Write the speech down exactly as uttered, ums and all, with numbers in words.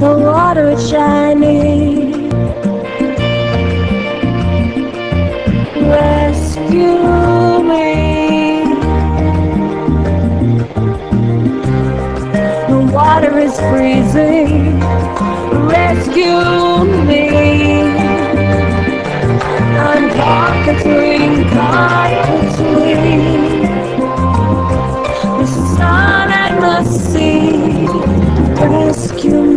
the water is shining. Rescue me. The water is freezing. Rescue me. I'm caught between, caught between the sun and the sea. Rescue me.